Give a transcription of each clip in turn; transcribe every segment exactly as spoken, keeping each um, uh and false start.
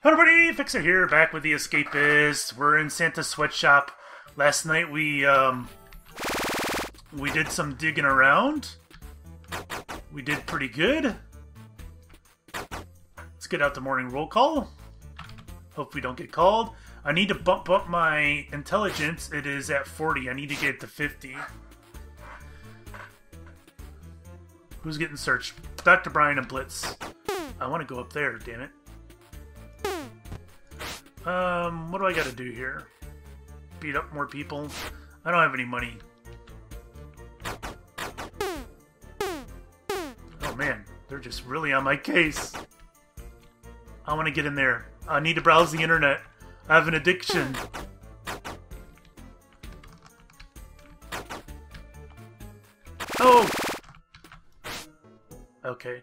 Hello everybody, Fixer here, back with The Escapists. We're in Santa's sweatshop. Last night we, um... we did some digging around. We did pretty good. Let's get out the morning roll call. Hope we don't get called. I need to bump up my intelligence. It is at forty. I need to get it to fifty. Who's getting searched? Doctor Brian and Blitz. I want to go up there, damn it. Um, what do I gotta do here? Beat up more people? I don't have any money. Oh man, they're just really on my case. I wanna get in there. I need to browse the internet. I have an addiction. Oh! Okay.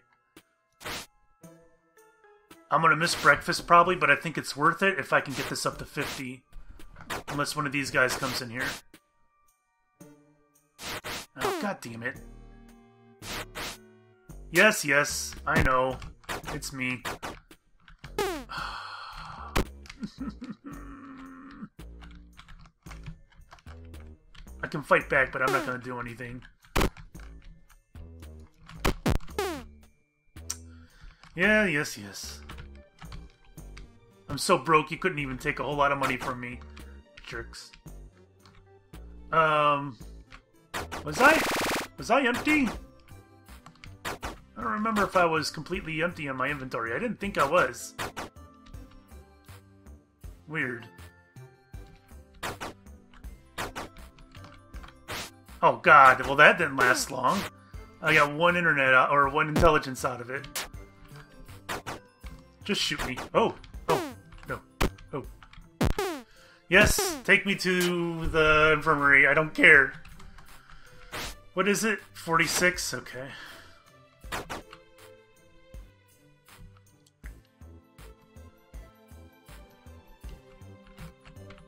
I'm gonna miss breakfast probably, but I think it's worth it if I can get this up to fifty. Unless one of these guys comes in here. Oh, god damn it. Yes, yes, I know. It's me. I can fight back, but I'm not gonna do anything. Yeah, yes, yes. I'm so broke, you couldn't even take a whole lot of money from me. Jerks. Um... Was I... Was I empty? I don't remember if I was completely empty on my inventory. I didn't think I was. Weird. Oh god, well that didn't last long. I got one internet, out, or one intelligence out of it. Just shoot me. Oh! Yes, take me to the infirmary. I don't care. What is it? forty-six? Okay.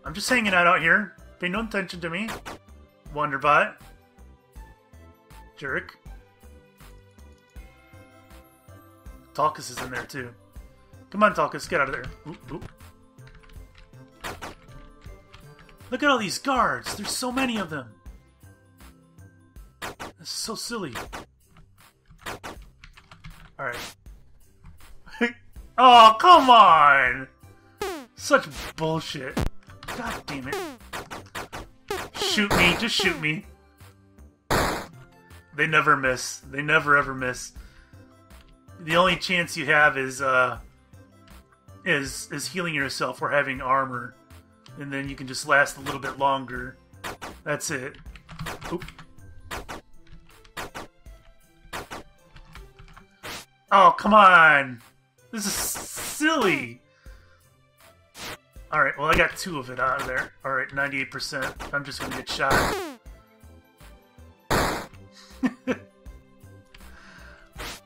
I'm just hanging out out here. Pay no attention to me. Wonderbot. Jerk. Talkus is in there too. Come on, Talkus. Get out of there. Oop, oop. Look at all these guards! There's so many of them! That's so silly. Alright. Oh, come on! Such bullshit. God damn it. Shoot me, just shoot me. They never miss. They never ever miss. The only chance you have is, uh... is, is healing yourself or having armor. And then you can just last a little bit longer. That's it. Oop. Oh, come on! This is silly! Alright, well I got two of it out of there. Alright, ninety-eight percent. I'm just gonna get shot.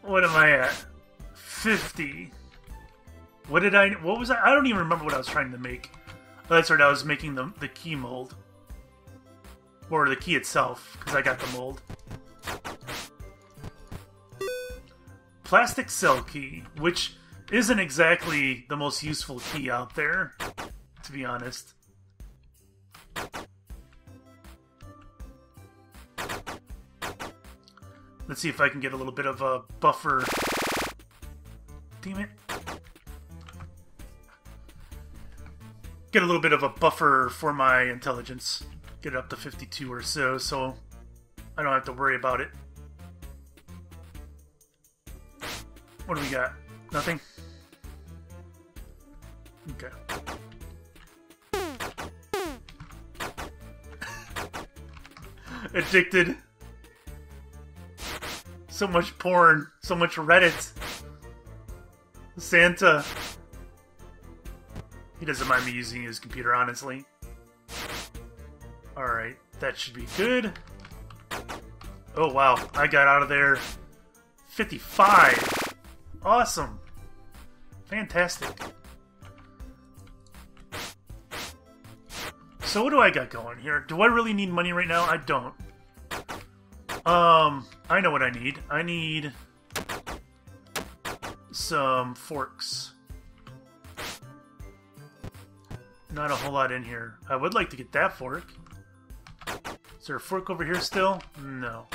What am I at? fifty. What did I... What was I... I don't even remember what I was trying to make. Oh, that's right, I was making the, the key mold. Or the key itself, because I got the mold. Plastic cell key, which isn't exactly the most useful key out there, to be honest. Let's see if I can get a little bit of a buffer. Damn it. Get a little bit of a buffer for my intelligence. Get it up to fifty-two or so, so I don't have to worry about it. What do we got? Nothing? Okay. Addicted. So much porn. So much Reddit. Santa. He doesn't mind me using his computer, honestly. Alright, that should be good. Oh, wow. I got out of there. fifty-five. Awesome. Fantastic. So what do I got going here? Do I really need money right now? I don't. Um, I know what I need. I need some forks. Not a whole lot in here. I would like to get that fork. Is there a fork over here still? No.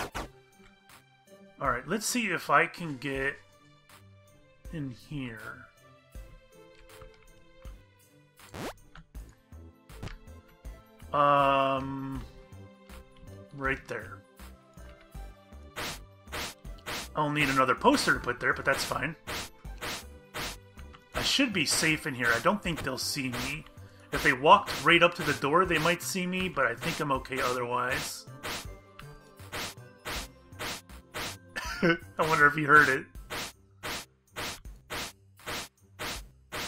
Alright, let's see if I can get in here. Um, right there. I'll need another poster to put there, but that's fine. I should be safe in here. I don't think they'll see me. If they walked right up to the door, they might see me, but I think I'm okay otherwise. I wonder if he heard it.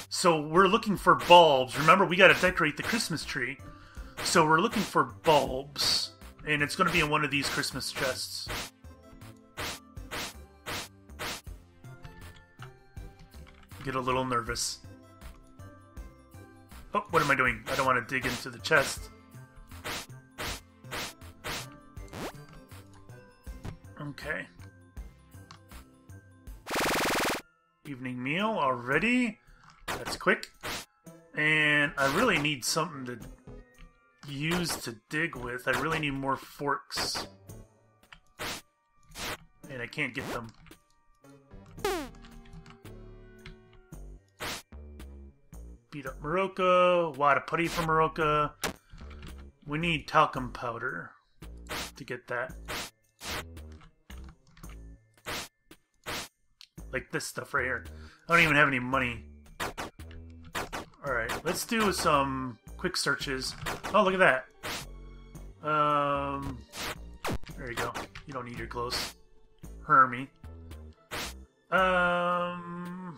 So we're looking for bulbs. Remember, we gotta decorate the Christmas tree. So we're looking for bulbs. And it's gonna be in one of these Christmas chests. Get a little nervous. Oh, what am I doing? I don't want to dig into the chest. Okay. Evening meal already. That's quick. And I really need something to use to dig with. I really need more forks. And I can't get them. Beat up Marocca, wad of putty for Marocca. We need talcum powder to get that. Like this stuff right here. I don't even have any money. Alright, let's do some quick searches. Oh, look at that. Um, there you go. You don't need your clothes. Hermie. Um...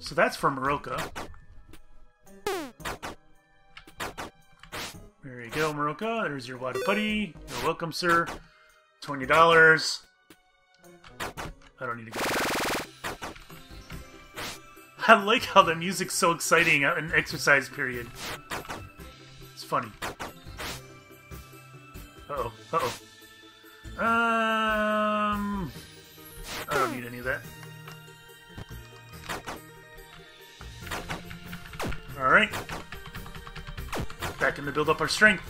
So that's for Marocca. There you go, Marocca. There's your wad of putty. You're welcome, sir. twenty dollars. I don't need to go there. I like how the music's so exciting at an exercise period. It's funny. Uh-oh. Uh-oh. Um... I don't need any of that. Alright. Back in to build up our strength.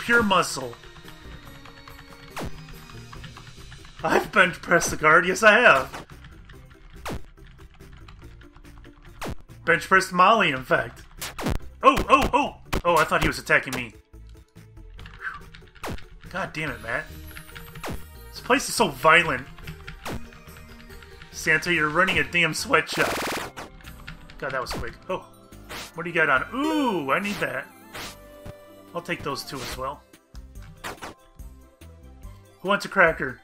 Pure muscle. I've bench pressed the guard. Yes, I have. Bench pressed Molly, in fact. Oh, oh, oh! Oh, I thought he was attacking me. God damn it, Matt. This place is so violent. Santa, you're running a damn sweatshop. God, that was quick. Oh. What do you got on? Ooh, I need that. I'll take those two as well. Who wants a cracker?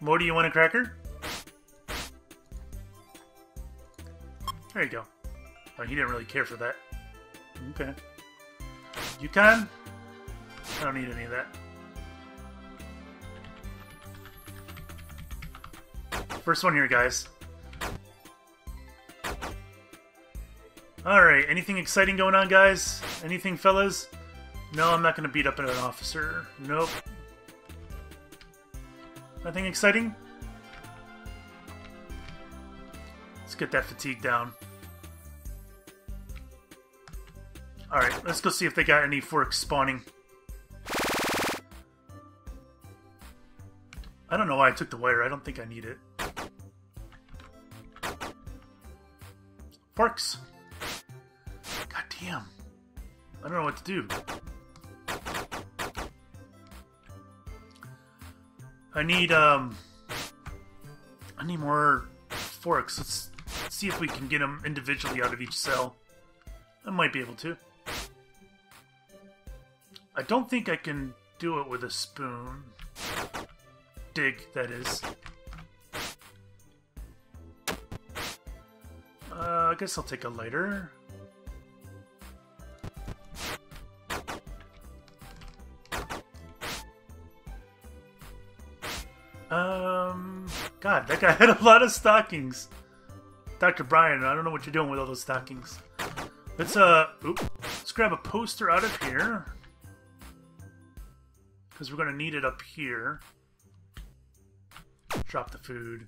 Mo, do you want a cracker? There you go. Oh, he didn't really care for that. Okay. Yukon? I don't need any of that. First one here, guys. Alright, anything exciting going on, guys? Anything, fellas? No, I'm not going to beat up an officer. Nope. Nothing exciting? Let's get that fatigue down. Alright, let's go see if they got any forks spawning. I don't know why I took the wire. I don't think I need it. Forks! Damn. I don't know what to do. I need, um... I need more forks. Let's see if we can get them individually out of each cell. I might be able to. I don't think I can do it with a spoon. Dig, that is. Uh, I guess I'll take a lighter. Um, God, that guy had a lot of stockings. Doctor Brian, I don't know what you're doing with all those stockings. Let's, uh, oop, let's grab a poster out of here. Because we're going to need it up here. Drop the food.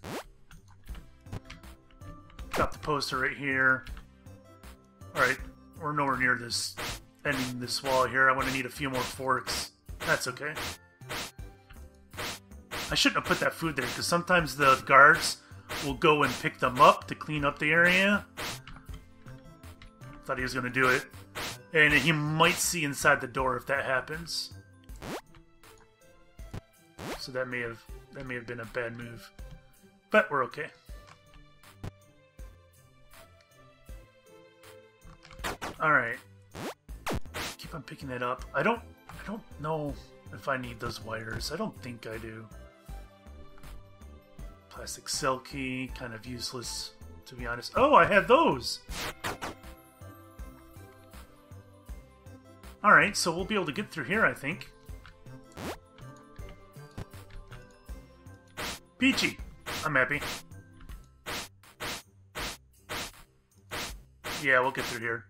got the poster right here. Alright, we're nowhere near this, ending this wall here. I'm gonna need a few more forks. That's okay. I shouldn't have put that food there, because sometimes the guards will go and pick them up to clean up the area. Thought he was gonna do it. And he might see inside the door if that happens. So that may have that may have been a bad move. But we're okay. Alright. Keep on picking that up. I don't I don't know if I need those wires. I don't think I do. Plastic cell key, kind of useless to be honest. Oh, I have those! Alright, so we'll be able to get through here, I think. Peachy! I'm happy. Yeah, we'll get through here.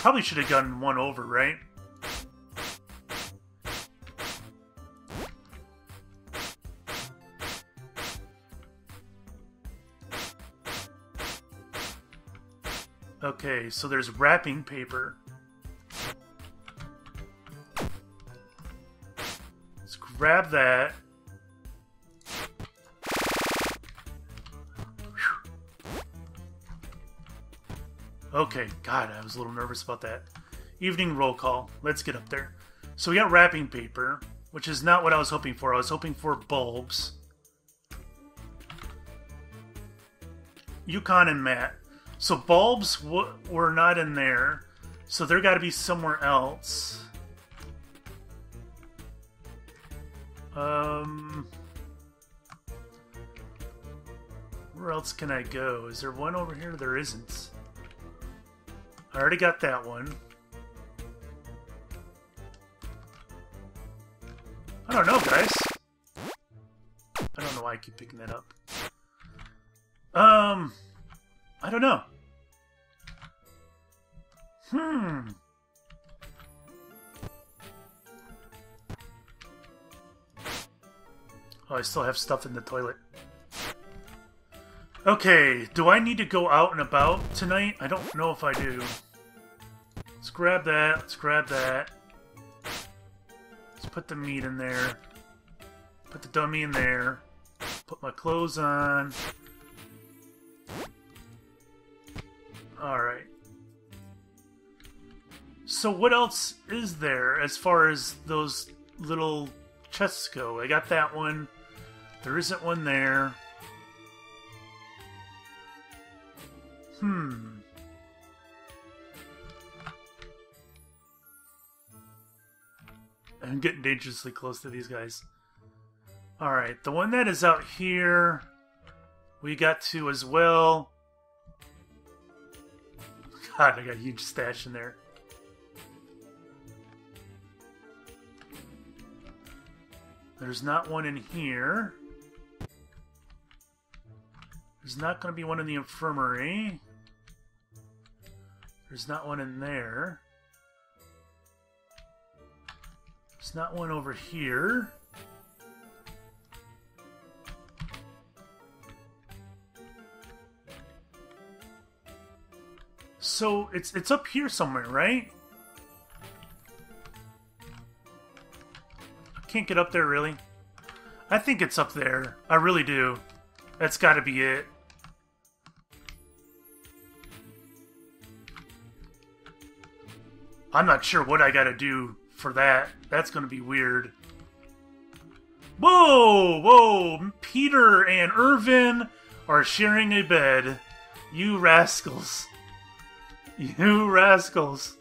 Probably should have gotten one over, right? Okay, so there's wrapping paper. Let's grab that. Whew. Okay, God, I was a little nervous about that. Evening roll call. Let's get up there. So we got wrapping paper, which is not what I was hoping for. I was hoping for bulbs. Yukon and Matt. So bulbs w were not in there, so they're got to be somewhere else. Um, where else can I go? Is there one over here? There isn't. I already got that one. I don't know, guys. I don't know why I keep picking that up. Um... I don't know. Hmm. Oh, I still have stuff in the toilet. Okay, do I need to go out and about tonight? I don't know if I do. Let's grab that. Let's grab that. Let's put the meat in there. Put the dummy in there. Put my clothes on. Alright. So what else is there as far as those little chests go? I got that one. There isn't one there. Hmm. I'm getting dangerously close to these guys. Alright, the one that is out here, we got to as well. God, I got a huge stash in there. There's not one in here. There's not going to be one in the infirmary. There's not one in there. There's not one over here. So it's it's up here somewhere, right? I can't get up there really. I think it's up there. I really do. That's got to be it. I'm not sure what I got to do for that. That's going to be weird. Whoa, whoa! Peter and Irvin are sharing a bed. You rascals. You rascals.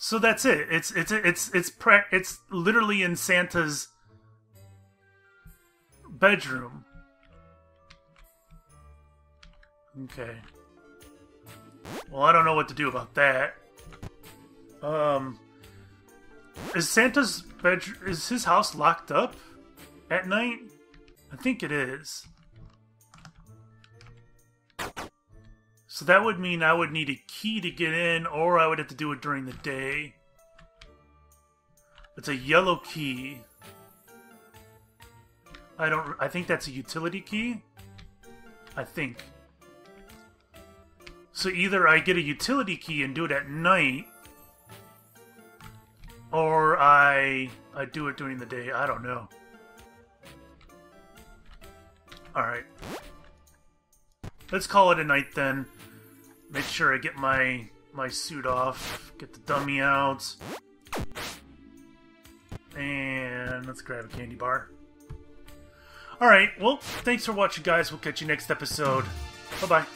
So that's it. It's it's it's it's pre it's literally in Santa's bedroom. Okay. Well, I don't know what to do about that. Um Is Santa's bedroom is his house locked up at night? I think it is. So that would mean I would need a key to get in, or I would have to do it during the day. It's a yellow key. I don't... I think that's a utility key. I think. So either I get a utility key and do it at night, or I... I do it during the day. I don't know. Alright. Let's call it a night then. Make sure I get my... my suit off. Get the dummy out. And let's grab a candy bar. Alright, well, thanks for watching, guys. We'll catch you next episode. Bye-bye.